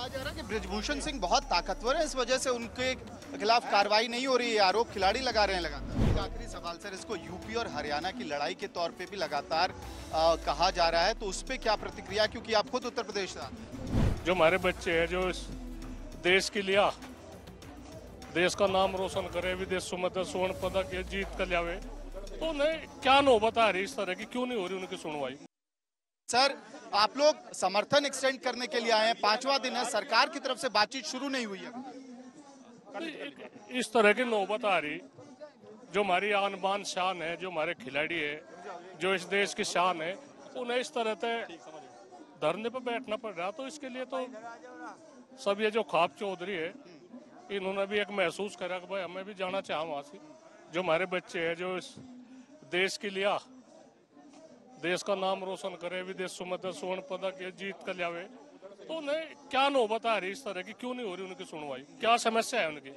कहा जा रहा है कि बृजभूषण सिंह बहुत ताकतवर है, इस वजह से उनके खिलाफ कार्रवाई नहीं हो रही है। आरोप खिलाड़ी लगा रहे हैं लगातार। आखिरी सवाल सर, इसको यूपी और हरियाणा की लड़ाई के तौर पे भी लगातार कहा जा रहा है, तो उस पर क्या प्रतिक्रिया, क्योंकि आप खुद उत्तर प्रदेश से आते हैं। जो हमारे बच्चे हैं जो इस देश के लिए देश का नाम रोशन करे, विदेशों में स्वर्ण पदक जीत कर लियावे, तो नहीं क्या नौबत आ रही इस तरह की, क्यों नहीं हो रही उनकी सुनवाई। सर आप लोग समर्थन एक्सटेंड करने के लिए आए हैं, 5वां दिन है, सरकार की तरफ से बातचीत शुरू नहीं हुई है। इस तरह की नौबत आ रही, जो हमारी आन बान शान है, जो हमारे खिलाड़ी है, जो इस देश की शान है, उन्हें इस तरह से धरने पर बैठना पड़ रहा। तो इसके लिए तो सब ये जो ख्वाब चौधरी है, इन्होंने भी एक महसूस करा कि भाई हमें भी जाना चाहा वहाँ से। जो हमारे बच्चे हैं जो इस देश के लिए देश का नाम रोशन करे, विदेशों में स्वर्ण पदक जीत कर लियावे, तो नहीं क्या नौबत आ रही इस तरह की, क्यों नहीं हो रही उनकी सुनवाई, क्या समस्या है उनकी।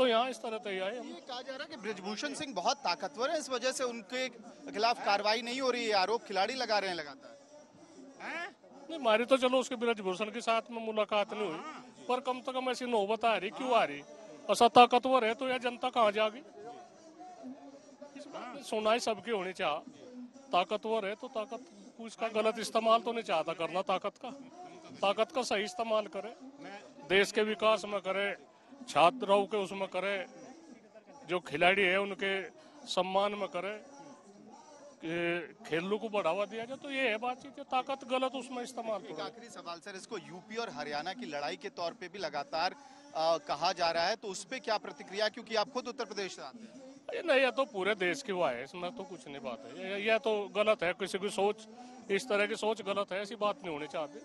तो यहाँ इस तरह तैयार है। ये कहा जा रहा है कि बृजभूषण सिंह बहुत ताकतवर है, इस वजह से उनके खिलाफ कार्रवाई नहीं हो रही है। आरोप खिलाड़ी लगा रहे हैं लगातार। नहीं हमारी तो चलो उसके बृजभूषण के साथ में मुलाकात नहीं हुई, पर कम से कम ऐसी नौबत आ रही, क्यों आ रही। ऐसा ताकतवर है तो यह जनता कहाँ जाएगी। सुनवाई सबकी होनी चाहिए। ताकतवर है तो ताकत उसका गलत इस्तेमाल तो नहीं चाहता करना। ताकत का सही इस्तेमाल करे, देश के विकास में करे, छात्राओं के उसमें करे, जो खिलाड़ी है उनके सम्मान में करे, खेलों को बढ़ावा दिया जाए। तो ये है बातचीत, ताकत गलत उसमें इस्तेमाल। आखिरी सवाल सर, इसको यूपी और हरियाणा की लड़ाई के तौर पे भी लगातार कहा जा रहा है, तो उस पर क्या प्रतिक्रिया, क्योंकि आप खुद उत्तर प्रदेश से आते हैं। नहीं यह तो पूरे देश की वाह है, इसमें तो कुछ नहीं बात है। यह तो गलत है, किसी की सोच, इस तरह की सोच गलत है, ऐसी बात नहीं होनी चाहती।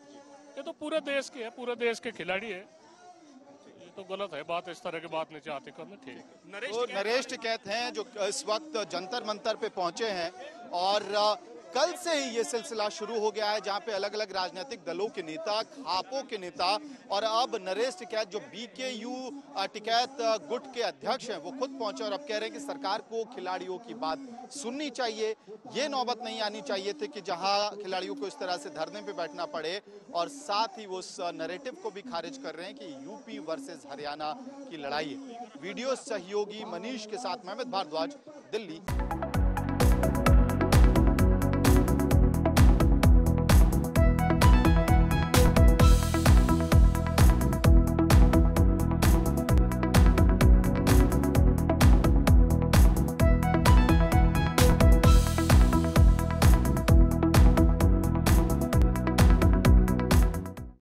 ये तो पूरे देश की है, पूरे देश के खिलाड़ी है, ये तो गलत है बात, इस तरह की बात नहीं चाहती करना। ठीक है। तो नरेश टिकैत हैं जो इस वक्त जंतर मंतर पे पहुंचे हैं, और कल से ही ये सिलसिला शुरू हो गया है जहां पे अलग अलग राजनीतिक दलों के नेता, खापों के नेता, और अब नरेश टिकैत जो BKU टिकैत गुट के अध्यक्ष हैं, वो खुद पहुंचे और अब कह रहे हैं कि सरकार को खिलाड़ियों की बात सुननी चाहिए। ये नौबत नहीं आनी चाहिए थी कि जहां खिलाड़ियों को इस तरह से धरने पे बैठना पड़े, और साथ ही वो उस नैरेटिव को भी खारिज कर रहे हैं कि यूपी वर्सेज हरियाणा की लड़ाई है। वीडियो सहयोगी मनीष के साथ मोहम्मद भारद्वाज, दिल्ली।